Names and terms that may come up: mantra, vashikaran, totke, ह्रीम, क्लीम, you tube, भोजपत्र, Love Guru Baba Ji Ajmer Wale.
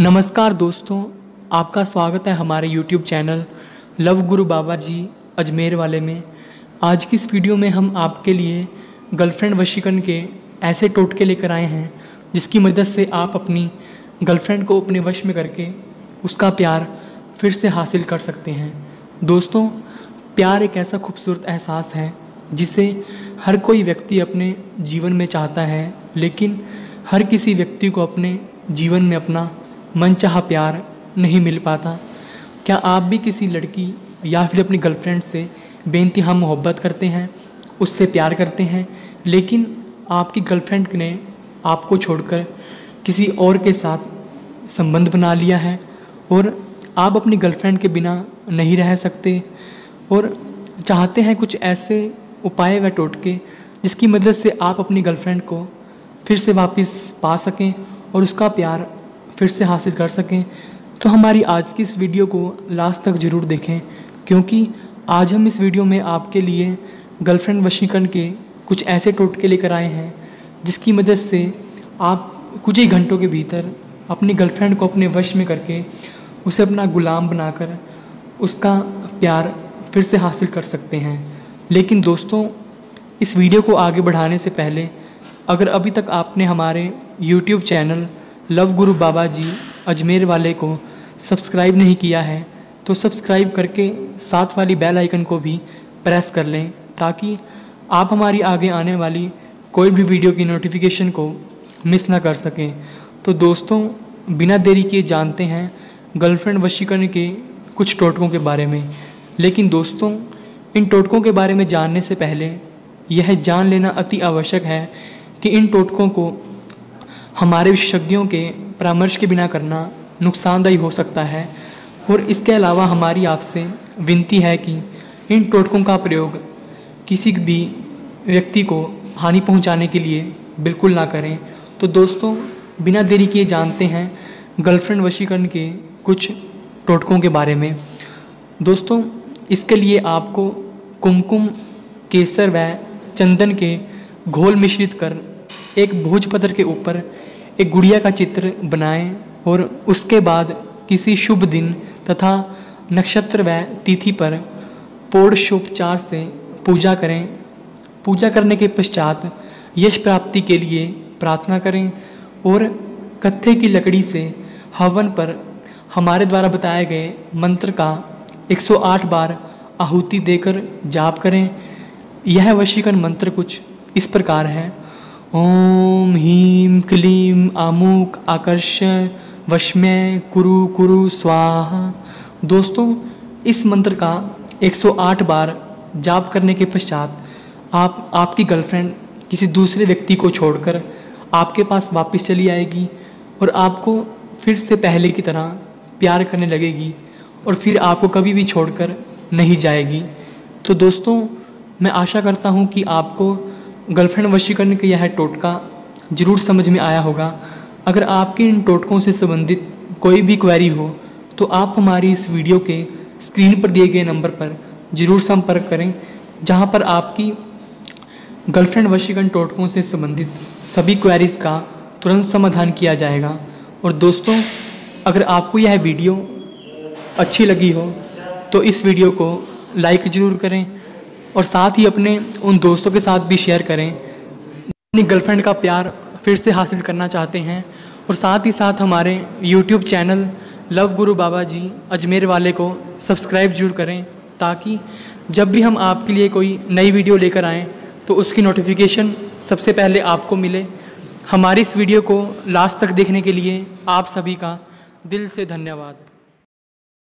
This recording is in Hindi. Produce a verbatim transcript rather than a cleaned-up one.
नमस्कार दोस्तों, आपका स्वागत है हमारे यूट्यूब चैनल लव गुरु बाबा जी अजमेर वाले में। आज की इस वीडियो में हम आपके लिए गर्लफ्रेंड वशीकरण के ऐसे टोटके लेकर आए हैं जिसकी मदद से आप अपनी गर्लफ्रेंड को अपने वश में करके उसका प्यार फिर से हासिल कर सकते हैं। दोस्तों, प्यार एक ऐसा खूबसूरत एहसास है जिसे हर कोई व्यक्ति अपने जीवन में चाहता है, लेकिन हर किसी व्यक्ति को अपने जीवन में अपना मनचाहा प्यार नहीं मिल पाता। क्या आप भी किसी लड़की या फिर अपनी गर्लफ्रेंड से बेइंतहा मोहब्बत करते हैं, उससे प्यार करते हैं, लेकिन आपकी गर्लफ्रेंड ने आपको छोड़कर किसी और के साथ संबंध बना लिया है और आप अपनी गर्लफ्रेंड के बिना नहीं रह सकते और चाहते हैं कुछ ऐसे उपाय व टोटके जिसकी मदद से आप अपनी गर्लफ्रेंड को फिर से वापस पा सकें और उसका प्यार फिर से हासिल कर सकें, तो हमारी आज की इस वीडियो को लास्ट तक ज़रूर देखें, क्योंकि आज हम इस वीडियो में आपके लिए गर्लफ्रेंड वशीकरण के कुछ ऐसे टोटके लेकर आए हैं जिसकी मदद से आप कुछ ही घंटों के भीतर अपनी गर्लफ्रेंड को अपने वश में करके उसे अपना गुलाम बनाकर उसका प्यार फिर से हासिल कर सकते हैं। लेकिन दोस्तों, इस वीडियो को आगे बढ़ाने से पहले अगर अभी तक आपने हमारे यूट्यूब चैनल लव गुरु बाबा जी अजमेर वाले को सब्सक्राइब नहीं किया है तो सब्सक्राइब करके साथ वाली बेल आइकन को भी प्रेस कर लें, ताकि आप हमारी आगे आने वाली कोई भी वीडियो की नोटिफिकेशन को मिस ना कर सकें। तो दोस्तों, बिना देरी किए जानते हैं गर्लफ्रेंड वशीकरण के कुछ टोटकों के बारे में। लेकिन दोस्तों, इन टोटकों के बारे में जानने से पहले यह जान लेना अति आवश्यक है कि इन टोटकों को हमारे विशेषज्ञों के परामर्श के बिना करना नुकसानदायी हो सकता है और इसके अलावा हमारी आपसे विनती है कि इन टोटकों का प्रयोग किसी भी व्यक्ति को हानि पहुंचाने के लिए बिल्कुल ना करें। तो दोस्तों, बिना देरी किए जानते हैं गर्लफ्रेंड वशीकरण के कुछ टोटकों के बारे में। दोस्तों, इसके लिए आपको कुमकुम, केसर व चंदन के घोल मिश्रित कर एक भोजपत्र के ऊपर एक गुड़िया का चित्र बनाएं और उसके बाद किसी शुभ दिन तथा नक्षत्र व तिथि पर पौड़शोपचार से पूजा करें। पूजा करने के पश्चात यश प्राप्ति के लिए प्रार्थना करें और कत्थे की लकड़ी से हवन पर हमारे द्वारा बताए गए मंत्र का एक सौ आठ बार आहुति देकर जाप करें। यह वशीकरण मंत्र कुछ इस प्रकार है: ओम ह्रीम क्लीम आमुक आकर्ष वशमय कुरु कुरु स्वाहा। दोस्तों, इस मंत्र का एक सौ आठ बार जाप करने के पश्चात आप आपकी गर्लफ्रेंड किसी दूसरे व्यक्ति को छोड़कर आपके पास वापस चली आएगी और आपको फिर से पहले की तरह प्यार करने लगेगी और फिर आपको कभी भी छोड़कर नहीं जाएगी। तो दोस्तों, मैं आशा करता हूँ कि आपको गर्लफ्रेंड वशीकरण का यह टोटका ज़रूर समझ में आया होगा। अगर आपके इन टोटकों से संबंधित कोई भी क्वेरी हो तो आप हमारी इस वीडियो के स्क्रीन पर दिए गए नंबर पर ज़रूर संपर्क करें, जहां पर आपकी गर्लफ्रेंड वशीकरण टोटकों से संबंधित सभी क्वेरीज़ का तुरंत समाधान किया जाएगा। और दोस्तों, अगर आपको यह वीडियो अच्छी लगी हो तो इस वीडियो को लाइक ज़रूर करें और साथ ही अपने उन दोस्तों के साथ भी शेयर करें अपनी गर्लफ्रेंड का प्यार फिर से हासिल करना चाहते हैं और साथ ही साथ हमारे YouTube चैनल लव गुरु बाबा जी अजमेर वाले को सब्सक्राइब जरूर करें, ताकि जब भी हम आपके लिए कोई नई वीडियो लेकर आएँ तो उसकी नोटिफिकेशन सबसे पहले आपको मिले। हमारी इस वीडियो को लास्ट तक देखने के लिए आप सभी का दिल से धन्यवाद।